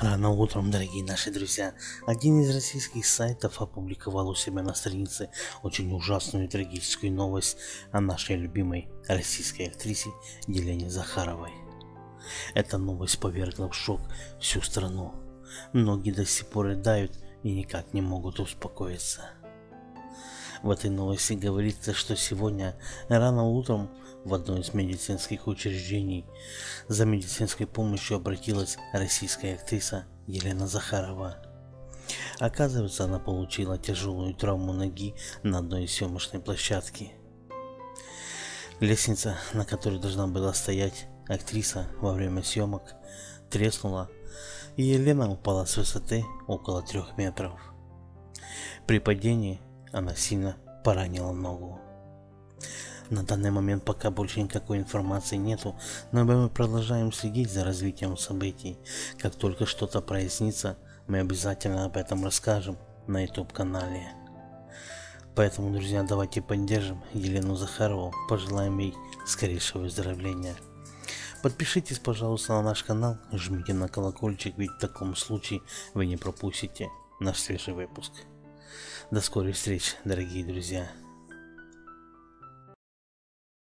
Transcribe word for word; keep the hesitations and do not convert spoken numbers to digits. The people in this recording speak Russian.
Рано утром, дорогие наши друзья, один из российских сайтов опубликовал у себя на странице очень ужасную и трагическую новость о нашей любимой российской актрисе Елене Захаровой. Эта новость повергла в шок всю страну. Многие до сих пор рыдают и никак не могут успокоиться. В этой новости говорится, что сегодня рано утром в одно из медицинских учреждений за медицинской помощью обратилась российская актриса Елена Захарова. Оказывается, она получила тяжелую травму ноги на одной из съемочной площадки. Лестница, на которой должна была стоять актриса во время съемок, треснула, и Елена упала с высоты около трех метров. При падении она сильно поранила ногу. На данный момент пока больше никакой информации нету, но мы продолжаем следить за развитием событий. Как только что-то прояснится, мы обязательно об этом расскажем на YouTube-канале. Поэтому, друзья, давайте поддержим Елену Захарову, пожелаем ей скорейшего выздоровления. Подпишитесь, пожалуйста, на наш канал, жмите на колокольчик, ведь в таком случае вы не пропустите наш свежий выпуск. До скорой встречи, дорогие друзья!